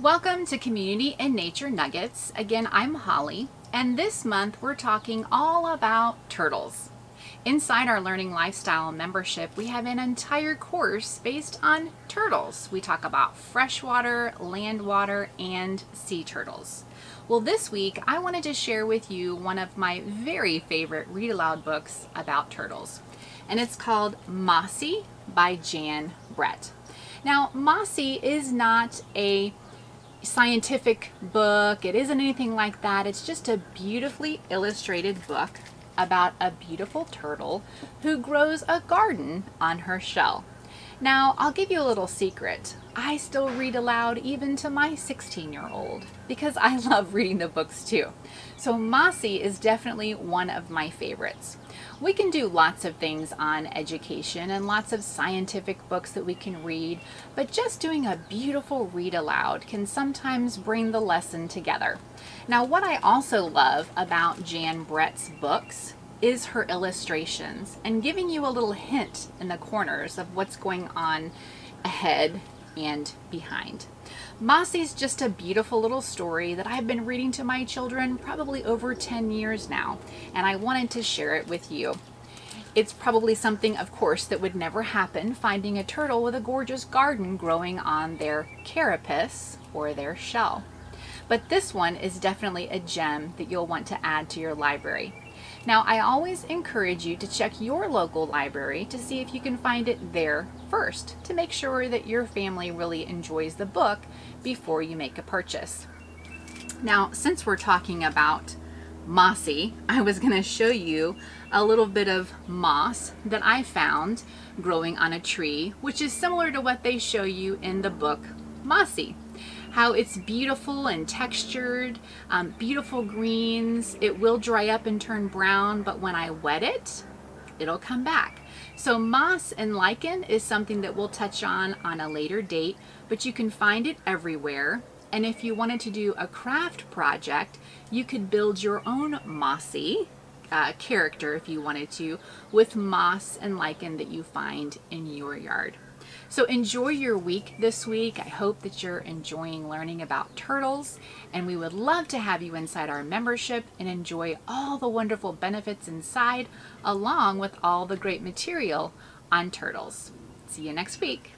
Welcome to Community and Nature Nuggets. Again, I'm Holly, and this month we're talking all about turtles. Inside our Learning Lifestyle membership, we have an entire course based on turtles. We talk about freshwater, land water, and sea turtles. Well, this week I wanted to share with you one of my very favorite read aloud books about turtles, and it's called Mossy by Jan Brett. Now, Mossy is not a scientific book. It isn't anything like that. It's just a beautifully illustrated book about a beautiful turtle who grows a garden on her shell. Now, I'll give you a little secret. I still read aloud even to my 16-year-old because I love reading the books too. So Mossy is definitely one of my favorites. We can do lots of things on education and lots of scientific books that we can read, but just doing a beautiful read aloud can sometimes bring the lesson together. Now, what I also love about Jan Brett's books is her illustrations and giving you a little hint in the corners of what's going on ahead and behind. Mossy's just a beautiful little story that I've been reading to my children probably over 10 years now, and I wanted to share it with you. It's probably something, of course, that would never happen, finding a turtle with a gorgeous garden growing on their carapace or their shell. But this one is definitely a gem that you'll want to add to your library. Now, I always encourage you to check your local library to see if you can find it there first to make sure that your family really enjoys the book before you make a purchase. Now, since we're talking about Mossy, I was going to show you a little bit of moss that I found growing on a tree, which is similar to what they show you in the book Mossy. How it's beautiful and textured, beautiful greens. It will dry up and turn brown, but when I wet it, it'll come back. So moss and lichen is something that we'll touch on a later date, but you can find it everywhere. And if you wanted to do a craft project, you could build your own Mossy character if you wanted to, with moss and lichen that you find in your yard. So enjoy your week this week. I hope that you're enjoying learning about turtles, and we would love to have you inside our membership and enjoy all the wonderful benefits inside, along with all the great material on turtles. See you next week.